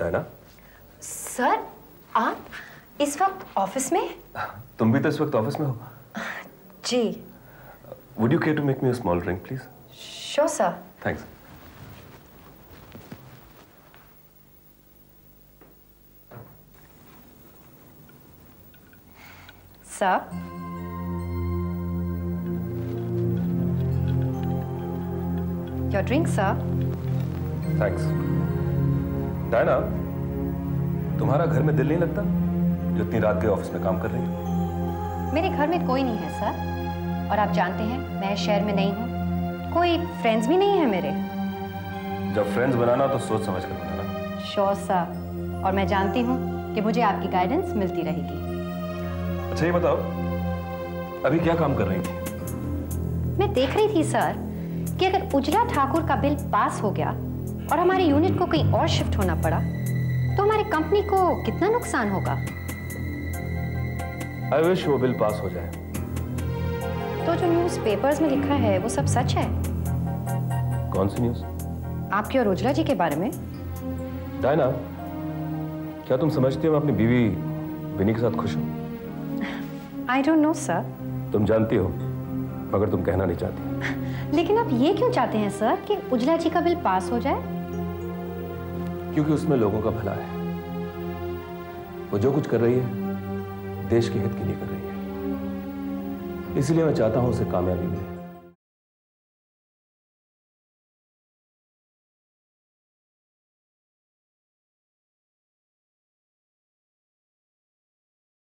Diana. Sir आप इस वक्त ऑफिस में? तुम भी तो इस वक्त ऑफिस में हो। जी। Would you care to make me a small drink, please? Sure, sir. Thanks. Sir. Your drink, sir. Thanks. Diana, तुम्हारा घर में दिल नहीं लगता जो इतनी रात के ऑफिस में काम कर रही है? मेरे घर में कोई नहीं है सर, और आप जानते हैं मैं शहर में नहीं हूँ, कोई फ्रेंड्स भी नहीं है मेरे। जब फ्रेंड्स बनाना तो सोच समझ कर बनाना। श्योर सर, और मैं जानती हूँ कि मुझे आपकी गाइडेंस मिलती रहेगी। अच्छा ये बताओ, अभी क्या काम कर रही थी? मैं देख रही थी सर कि अगर उजला ठाकुर का बिल पास हो गया और हमारी यूनिट को कहीं और शिफ्ट होना पड़ा तो हमारी कंपनी को कितना नुकसान होगा। I wish वो बिल पास हो जाए। तो जो न्यूज़ पेपर्स में लिखा है वो सब सच है? कौन सी न्यूज़? आपके और उजला जी के बारे में। डायना, क्या तुम समझती हो मैं अपनी बीवी बिनी के साथ खुश हूँ? I don't know sir. तुम जानती हो मगर तुम कहना नहीं चाहती। लेकिन आप ये क्यों चाहते हैं सर कि उजला जी का बिल पास हो जाए? क्योंकि उसमें लोगों का भला है। वो जो कुछ कर रही है देश के हित के लिए कर रही है, इसलिए मैं चाहता हूं उसे कामयाबी मिले।